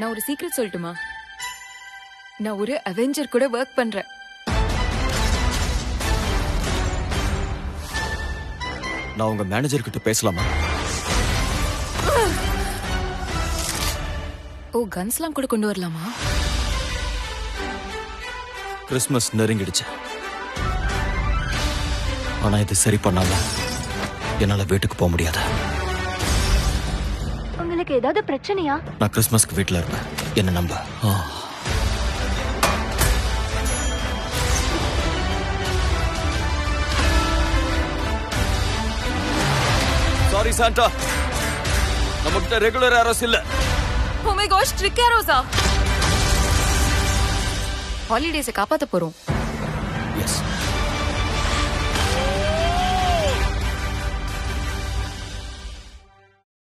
நான் ஒரு சீக்ரெட் சொல்லட்டுமா? நான் ஒரு அவெஞ்சர் கூட வர்க் பண்றேன். நான் உங்க மேனேஜர் கிட்ட பேசலாமா? ஓ, கன்ஸ்லாம் கூட கொண்டு வரலாமா? கிறிஸ்மஸ் நெருங்கிடுச்சு. ஆனா இது சரி பண்ணாம என்னால வீட்டுக்கு போக முடியாது. உங்களுக்கு ஏதாவது பிரச்சனையா? நான் கிறிஸ்மஸ்க்கு வீட்டுல இருப்பேன், என்ன நம்ப. சாரி சாண்டா, நம்மகிட்ட ரெகுலர் ஆரோஸ் இல்ல. Oh my gosh, trick arrows ah. Holidays-ஐ காப்பாத்த போறோம். Yes.